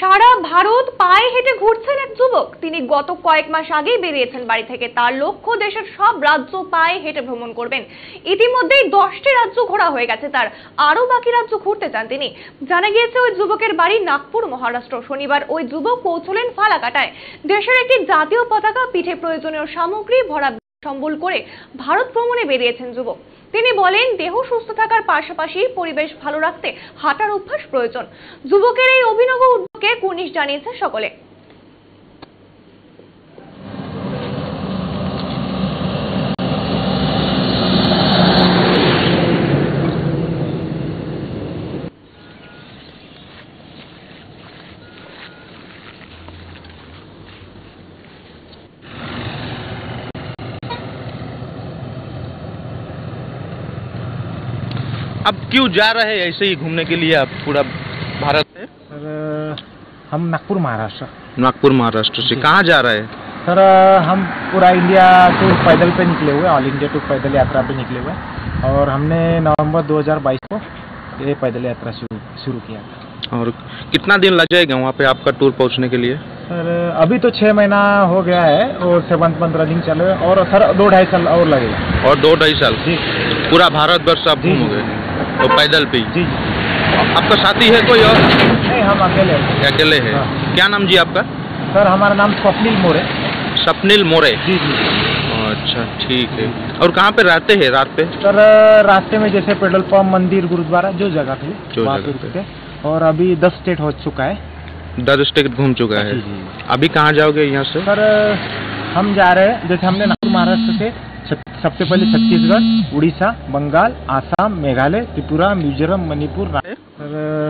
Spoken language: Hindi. সারা ভারত পায়ে হেঁটে ঘুরছেন এক যুবক। তিনি গত কয়েক মাস আগেই বেরিয়েছেন বাড়ি থেকে। তার লক্ষ্য দেশের সব রাজ্য পায়ে হেঁটে ভ্রমণ করবেন। ইতিমধ্যেই 10টি রাজ্য ঘোরা হয়ে গেছে তার। আরো বাকি রাজ্য ঘুরতে চান তিনি। জানা গিয়েছে ওই যুবকের বাড়ি নাগপুর, মহারাষ্ট্র। শনিবার ওই যুবক পৌঁছলেন ফালাকাটায়। দেশের একটি জাতীয় পতাকা, পিঠে প্রয়োজনীয় সামগ্রী ভরা সম্বল করে ভারত ভ্রমণে বেরিয়েছেন যুবক। তিনি বলেন, দেহ সুস্থ থাকার পাশাপাশি পরিবেশ ভালো রাখতে হাঁটার অভ্যাস প্রয়োজন। যুবকের এই অভিনব উদ্যোগে কুর্নিশ জানিয়েছে সকলে। अब क्यों जा रहे हैं ऐसे ही घूमने के लिए आप पूरा भारत में? सर हम नागपुर महाराष्ट्र से। कहाँ जा रहे हैं? सर हम पूरा इंडिया टूर पैदल पे निकले हुए, ऑल इंडिया टूर पैदल यात्रा पे निकले हुए, और हमने नवंबर 2022 को ये पैदल यात्रा शुरू किया था। और कितना दिन लग जाएगा वहाँ पे आपका टूर पहुँचने के लिए? सर अभी तो 6 महीना हो गया है और 7-15 दिन चले, और सर 2-2.5 साल और लगेगा। और 2-2.5 साल पूरा भारतवर्ष आप घूमोगे तो पैदल पे? जी। आपका साथी है कोई और? नहीं, हम अकेले हैं। क्या नाम जी आपका? सर हमारा नाम सपनील मोरे। जी जी। अच्छा ठीक है। और कहाँ पे रहते हैं रात पे? सर रास्ते में जैसे पेट्रोल पंप, मंदिर, गुरुद्वारा जो जगह पे। और अभी 10 स्टेट हो चुका है। 10 स्टेट घूम चुका है। अभी कहाँ जाओगे यहाँ से? सर हम जा रहे हैं, जैसे हमने महाराष्ट्र से सबसे पहले छत्तीसगढ़, उड़ीसा, बंगाल, आसाम, मेघालय, त्रिपुरा, मिजोरम, मणिपुर। सर